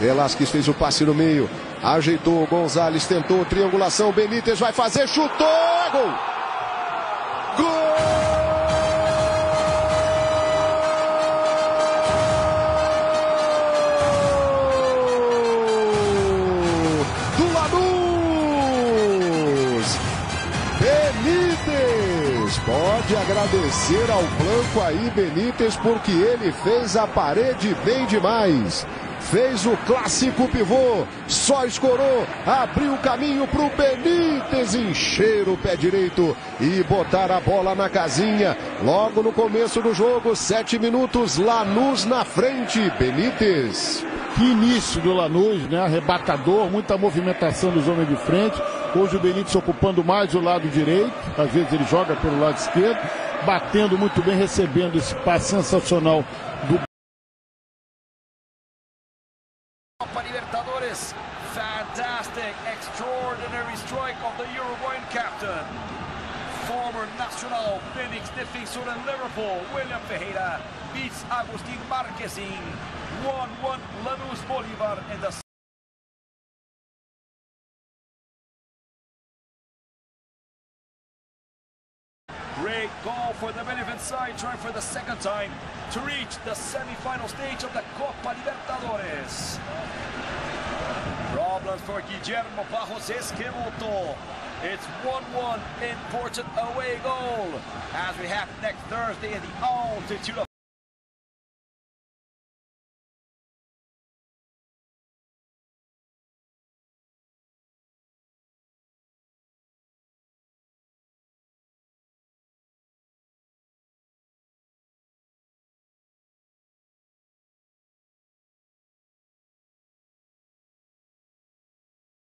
Velasquez fez o passe no meio, ajeitou, Gonzalez tentou, triangulação, Benítez vai fazer, chutou, é gol! Gol! Do Lanús! Benítez! Pode agradecer ao branco aí, Benítez, porque ele fez a parede bem demais. Fez o clássico pivô, só escorou, abriu o caminho para o Benítez encher o pé direito e botar a bola na casinha. Logo no começo do jogo, 7 minutos, Lanús na frente, Benítez. Que início do Lanús, né? Arrebatador, muita movimentação dos homens de frente. Hoje o Benítez ocupando mais o lado direito, às vezes ele joga pelo lado esquerdo, batendo muito bem, recebendo esse passe sensacional do Copa Libertadores, fantastic, extraordinary strike of the Uruguayan captain, former Nacional Phoenix defensor in Liverpool, William Ferreira, beats Agustín Marquesín, 1-1 Lanús Bolívar in the great goal for the benefit side, trying for the second time to reach the semi-final stage of the Copa Libertadores. Problems for Guillermo Barros Schelotto. It's 1-1, important away goal, as we have next Thursday in the altitude of